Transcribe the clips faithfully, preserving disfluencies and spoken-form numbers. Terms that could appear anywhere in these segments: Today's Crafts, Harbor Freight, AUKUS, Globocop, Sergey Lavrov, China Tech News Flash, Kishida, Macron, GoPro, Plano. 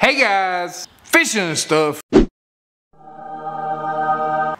Hey guys, fishing and stuff.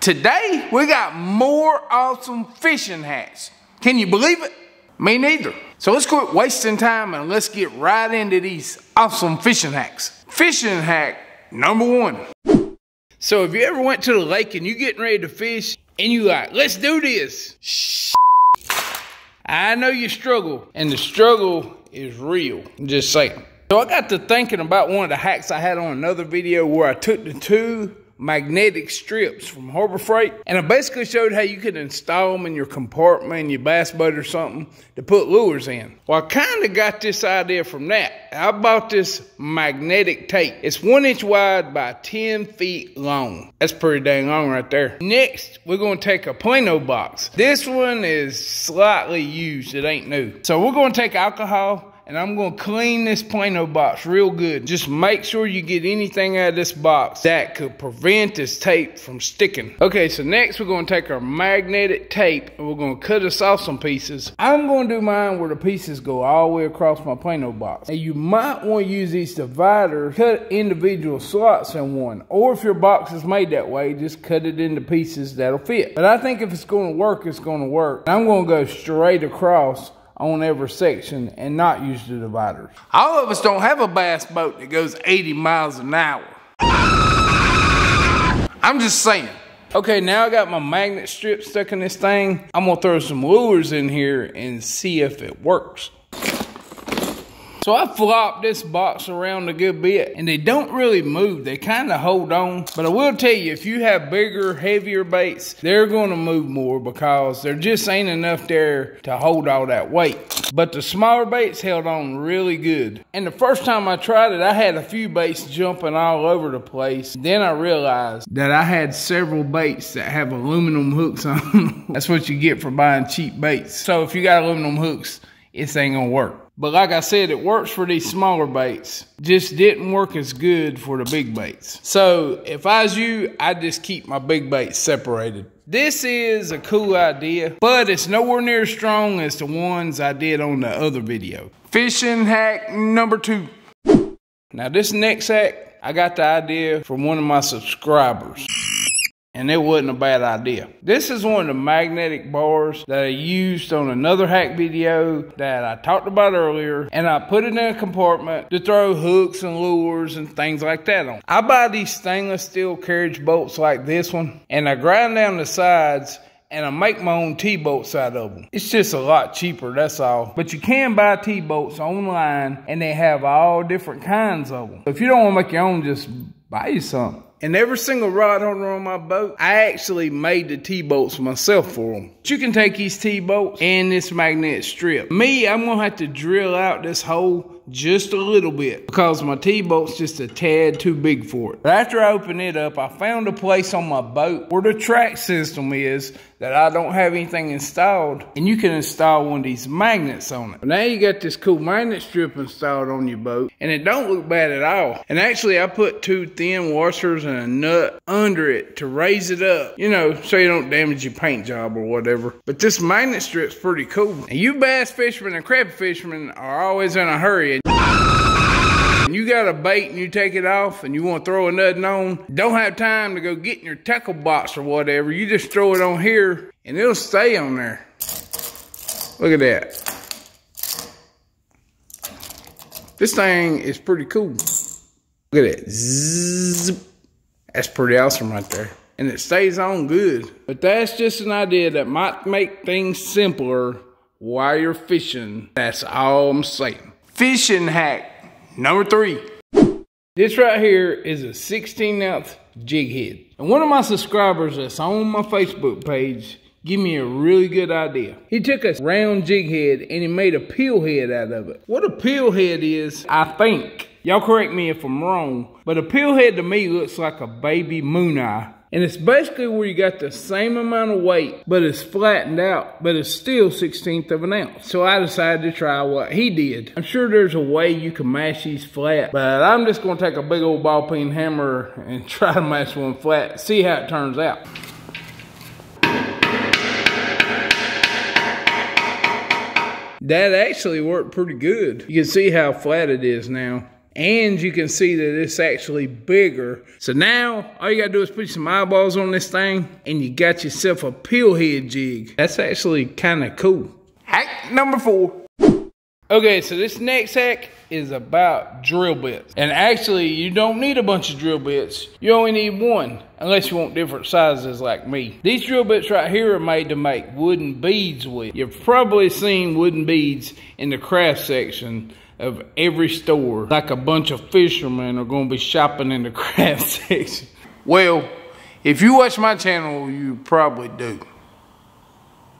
Today we got more awesome fishing hats. Can you believe it? Me neither. So let's quit wasting time and let's get right into these awesome fishing hacks. Fishing hack number one. So if you ever went to the lake and you getting ready to fish and you like, let's do this. Shh. I know you struggle and the struggle is real. I'm just saying. So I got to thinking about one of the hacks I had on another video where I took the two magnetic strips from Harbor Freight and I basically showed how you could install them in your compartment in your bass boat or something to put lures in. Well, I kind of got this idea from that. I bought this magnetic tape. It's one inch wide by ten feet long. That's pretty dang long right there. Next, we're going to take a Plano box. This one is slightly used. It ain't new. So we're going to take alcohol. And I'm going to clean this Plano box real good. Just make sure you get anything out of this box that could prevent this tape from sticking. Okay, so next we're going to take our magnetic tape and we're going to cut us off some pieces. I'm going to do mine where the pieces go all the way across my Plano box. And you might want to use these dividers, cut individual slots in one. Or if your box is made that way, just cut it into pieces that'll fit. But I think if it's going to work, it's going to work. And I'm going to go straight across on every section and not use the dividers. All of us don't have a bass boat that goes eighty miles an hour. I'm just saying. Okay, now I got my magnet strip stuck in this thing. I'm gonna throw some lures in here and see if it works. So I flopped this box around a good bit and they don't really move. They kind of hold on. But I will tell you, if you have bigger, heavier baits, they're going to move more because there just ain't enough there to hold all that weight. But the smaller baits held on really good. And the first time I tried it, I had a few baits jumping all over the place. Then I realized that I had several baits that have aluminum hooks on them. That's what you get for buying cheap baits. So if you got aluminum hooks, this ain't gonna work. But like I said, it works for these smaller baits. Just didn't work as good for the big baits. So if I was you, I'd just keep my big baits separated. This is a cool idea, but it's nowhere near as strong as the ones I did on the other video. Fishing hack number two. Now this next hack, I got the idea from one of my subscribers. And it wasn't a bad idea. This is one of the magnetic bars that I used on another hack video that I talked about earlier. And I put it in a compartment to throw hooks and lures and things like that on. I buy these stainless steel carriage bolts like this one. And I grind down the sides and I make my own T-bolts out of them. It's just a lot cheaper, that's all. But you can buy T-bolts online and they have all different kinds of them. If you don't want to make your own, just buy you some. And every single rod holder on my boat, I actually made the T-bolts myself for them. But you can take these T-bolts and this magnet strip. Me, I'm going to have to drill out this hole just a little bit because my T-bolt's just a tad too big for it. But after I open it up, I found a place on my boat where the track system is that I don't have anything installed. And you can install one of these magnets on it. Now you got this cool magnet strip installed on your boat. And it don't look bad at all. And actually, I put two thin washers and a nut under it to raise it up, you know, so you don't damage your paint job or whatever. But this magnet strip's pretty cool. And you bass fishermen and crab fishermen are always in a hurry. And you got a bait and you take it off and you want to throw another on, don't have time to go get in your tackle box or whatever. You just throw it on here and it'll stay on there. Look at that. This thing is pretty cool. Look at it. Zzz. That's pretty awesome right there. And it stays on good. But that's just an idea that might make things simpler while you're fishing. That's all I'm saying. Fishing hack number three. This right here is a sixteen ounce jig head. And one of my subscribers that's on my Facebook page gave me a really good idea. He took a round jig head and he made a peel head out of it. What a peel head is, I think. Y'all correct me if I'm wrong, but a peel head to me looks like a baby moon eye. And it's basically where you got the same amount of weight, but it's flattened out, but it's still sixteenth of an ounce. So I decided to try what he did. I'm sure there's a way you can mash these flat, but I'm just gonna take a big old ball peen hammer and try to mash one flat, see how it turns out. That actually worked pretty good. You can see how flat it is now. and you can see that it's actually bigger. So now all you gotta do is put some eyeballs on this thing and you got yourself a pill head jig. That's actually kind of cool. Hack number four. Okay, so this next hack is about drill bits. And actually, you don't need a bunch of drill bits. You only need one, unless you want different sizes like me. These drill bits right here are made to make wooden beads with. You've probably seen wooden beads in the craft section of every store. Like a bunch of fishermen are gonna be shopping in the craft section. Well, if you watch my channel, you probably do.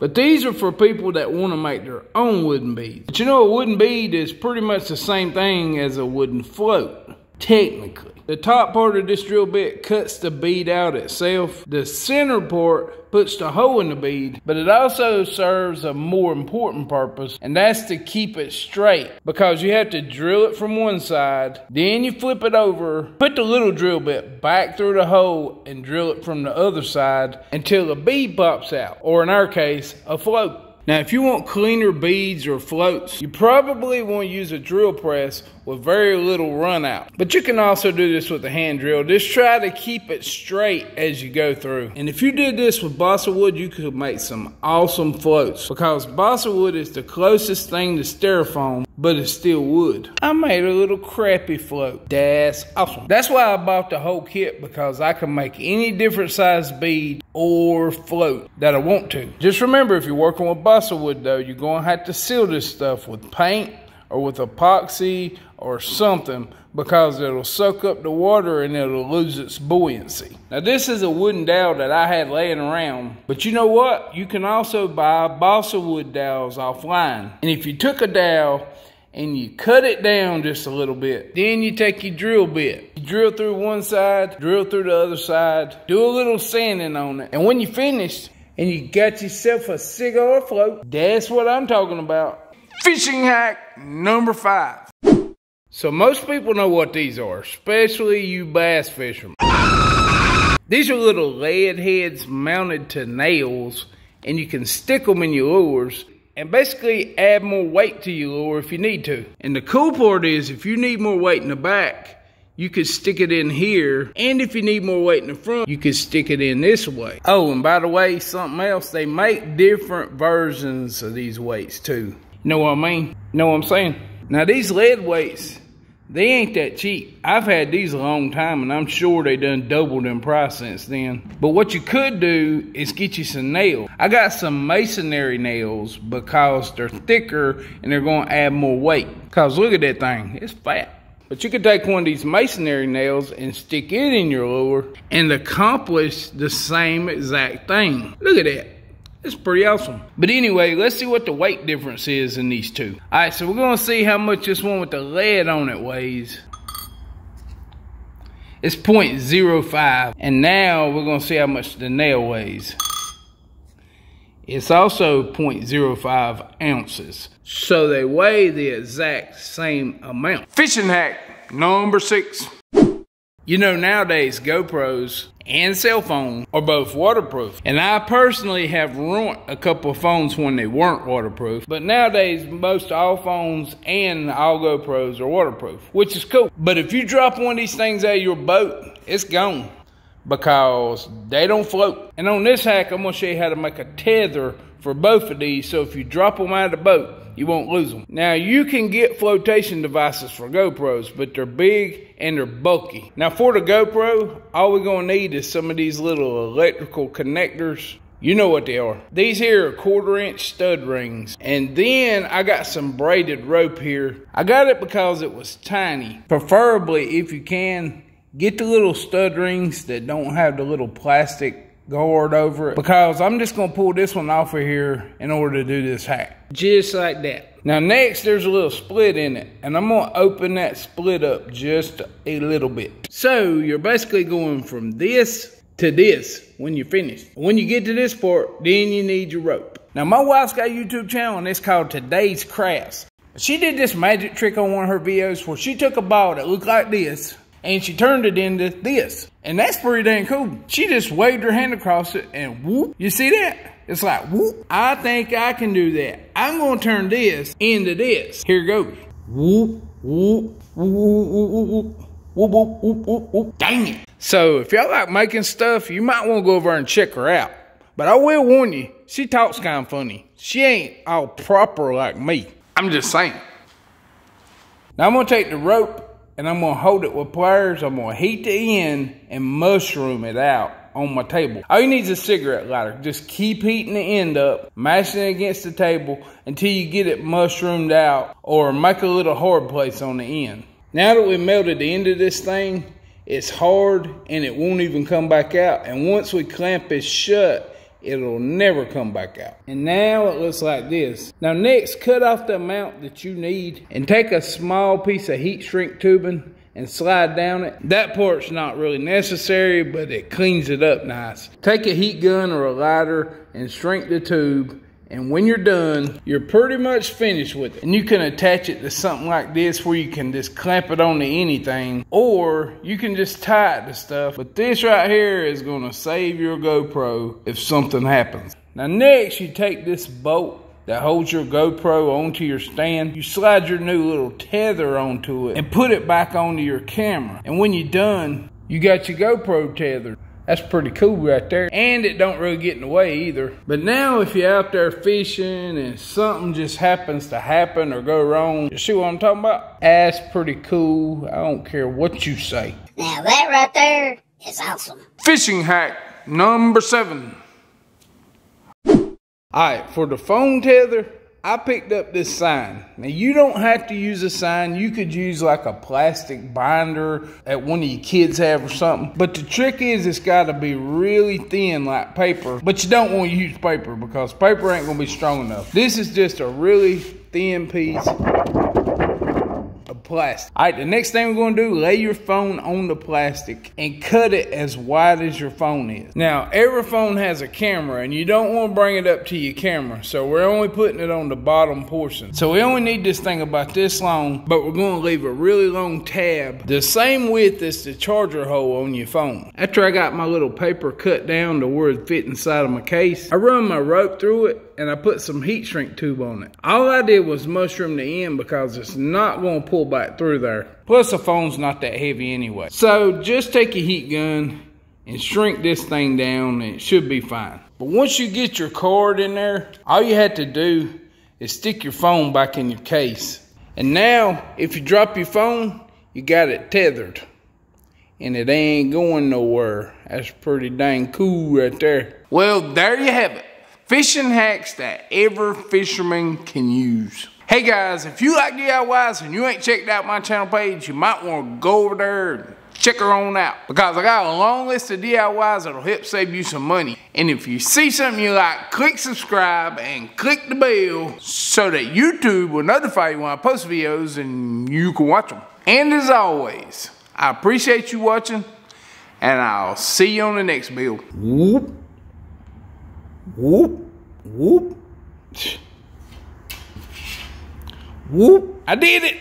But these are for people that want to make their own wooden beads. But you know, a wooden bead is pretty much the same thing as a wooden float, technically. The top part of this drill bit cuts the bead out itself. The center part puts the hole in the bead, but it also serves a more important purpose, and that's to keep it straight, because you have to drill it from one side, then you flip it over, put the little drill bit back through the hole, and drill it from the other side until the bead pops out, or in our case, a float. Now, if you want cleaner beads or floats, you probably want to use a drill press with very little run out. But you can also do this with a hand drill. Just try to keep it straight as you go through. And if you did this with balsa wood, you could make some awesome floats, because balsa wood is the closest thing to styrofoam, but it's still wood. I made a little crappy float. That's awesome. That's why I bought the whole kit, because I can make any different size bead or float that I want to. Just remember, if you're working with balsa wood though, you're gonna have to seal this stuff with paint or with epoxy or something, because it'll soak up the water and it'll lose its buoyancy. Now, this is a wooden dowel that I had laying around, but you know what? You can also buy balsa wood dowels offline. And if you took a dowel and you cut it down just a little bit, then you take your drill bit. You drill through one side, drill through the other side, do a little sanding on it. And when you're finished, and you got yourself a cigar float, that's what I'm talking about. Fishing hack number five. So most people know what these are, especially you bass fishermen. These are little lead heads mounted to nails, and you can stick them in your lures and basically add more weight to your lure if you need to. And the cool part is, if you need more weight in the back, you could stick it in here, and if you need more weight in the front, you could stick it in this way. Oh, and by the way, something else, they make different versions of these weights too. Know what I mean? Know what I'm saying? Now, these lead weights, they ain't that cheap. I've had these a long time, and I'm sure they done doubled in price since then. But what you could do is get you some nails. I got some masonry nails because they're thicker and they're gonna add more weight. Cause look at that thing, it's fat. But you could take one of these masonry nails and stick it in your lure and accomplish the same exact thing. Look at that. It's pretty awesome. But anyway, let's see what the weight difference is in these two. All right, so we're going to see how much this one with the lead on it weighs. It's point zero five. And now we're going to see how much the nail weighs. It's also point zero five ounces. So they weigh the exact same amount. Fishing hack number six. You know, nowadays GoPros and cell phones are both waterproof. And I personally have ruined a couple of phones when they weren't waterproof. But nowadays, most all phones and all GoPros are waterproof, which is cool. But if you drop one of these things out of your boat, it's gone, because they don't float. And on this hack, I'm gonna show you how to make a tether for both of these, so if you drop them out of the boat, you won't lose them. Now, you can get flotation devices for GoPros, but they're big and they're bulky. Now, for the GoPro, all we're gonna need is some of these little electrical connectors. You know what they are. These here are quarter inch stud rings. And then I got some braided rope here. I got it because it was tiny. Preferably, if you can, get the little stud rings that don't have the little plastic guard over it, because I'm just gonna pull this one off of here in order to do this hack. Just like that. Now next, there's a little split in it, and I'm gonna open that split up just a little bit. So you're basically going from this to this when you're finished. When you get to this part, then you need your rope. Now, my wife's got a YouTube channel, and it's called Today's Crafts. She did this magic trick on one of her videos where she took a ball that looked like this, and she turned it into this. And that's pretty dang cool. She just waved her hand across it and whoop. You see that? It's like whoop. I think I can do that. I'm gonna turn this into this. Here goes. Whoop, Dang it. So if y'all like making stuff, you might want to go over and check her out. But I will warn you, she talks kind of funny. She ain't all proper like me. I'm just saying. Now I'm going to take the rope and I'm going to hold it with pliers. I'm going to heat the end and mushroom it out on my table. All you need is a cigarette lighter. Just keep heating the end up, mashing it against the table until you get it mushroomed out, or make a little hard place on the end. Now that we melted the end of this thing, it's hard and it won't even come back out. And once we clamp it shut, it'll never come back out. And now it looks like this. Now next, cut off the amount that you need and take a small piece of heat shrink tubing and slide down it. That part's not really necessary, but it cleans it up nice. Take a heat gun or a lighter and shrink the tube, and when you're done, you're pretty much finished with it. And you can attach it to something like this where you can just clamp it onto anything, or you can just tie it to stuff. But this right here is gonna save your GoPro if something happens. Now next, you take this bolt that holds your GoPro onto your stand. You slide your new little tether onto it and put it back onto your camera. And when you're done, you got your GoPro tethered. That's pretty cool right there. And it don't really get in the way either. But now if you're out there fishing and something just happens to happen or go wrong, you see what I'm talking about? That's pretty cool. I don't care what you say. Now that right there is awesome. Fishing hack number seven. Alright, for the phone tether, I picked up this sign. Now you don't have to use a sign. You could use like a plastic binder that one of your kids have or something. But the trick is it's got to be really thin like paper. But you don't want to use paper because paper ain't going to be strong enough. This is just a really thin piece of plastic. Alright, the next thing we're going to do, lay your phone on the plastic and cut it as wide as your phone is. Now, every phone has a camera and you don't want to bring it up to your camera, so we're only putting it on the bottom portion. So we only need this thing about this long, but we're going to leave a really long tab the same width as the charger hole on your phone. After I got my little paper cut down to where it fit inside of my case, I run my rope through it and I put some heat shrink tube on it. All I did was mushroom the end because it's not going to pull back through there. Plus the phone's not that heavy anyway. So just take a heat gun and shrink this thing down and it should be fine. But once you get your cord in there, all you have to do is stick your phone back in your case. And now if you drop your phone, you got it tethered. And it ain't going nowhere. That's pretty dang cool right there. Well, there you have it. Fishing hacks that every fisherman can use. Hey guys, if you like D I Ys and you ain't checked out my channel page, you might want to go over there and check her on out. Because I got a long list of D I Ys that'll help save you some money. And if you see something you like, click subscribe and click the bell so that YouTube will notify you when I post videos and you can watch them. And as always, I appreciate you watching and I'll see you on the next video. Whoop. Whoop, whoop, whoop, I did it!